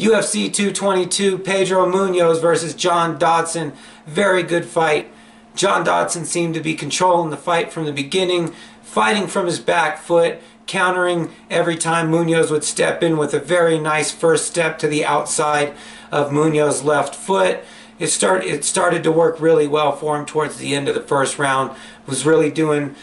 UFC 222, Pedro Munoz versus John Dodson. Very good fight. John Dodson seemed to be controlling the fight from the beginning, fighting from his back foot, countering every time Munoz would step in with a very nice first step to the outside of Munoz's left foot. It started to work really well for him towards the end of the first round. Was really doing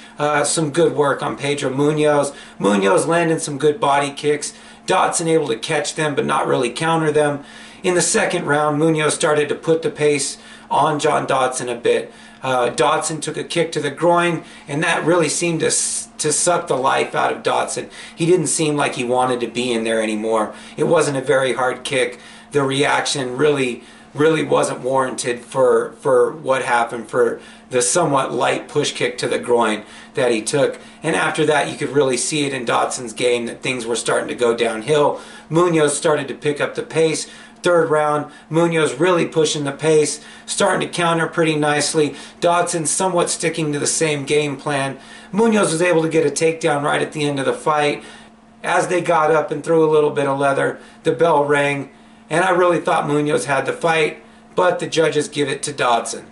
some good work on Pedro Munoz. Munoz landing some good body kicks. Dodson able to catch them but not really counter them. In the second round, Munoz started to put the pace on John Dodson a bit. Dodson took a kick to the groin, and that really seemed to suck the life out of Dodson. He didn't seem like he wanted to be in there anymore. It wasn't a very hard kick. The reaction really wasn't warranted for what happened, for the somewhat light push kick to the groin that he took. And after that, you could really see it in Dodson's game that things were starting to go downhill. Munoz started to pick up the pace. Third round, Munoz really pushing the pace, starting to counter pretty nicely. Dodson somewhat sticking to the same game plan. Munoz was able to get a takedown right at the end of the fight. As they got up and threw a little bit of leather, the bell rang. And I really thought Munoz had the fight, but the judges give it to Dodson.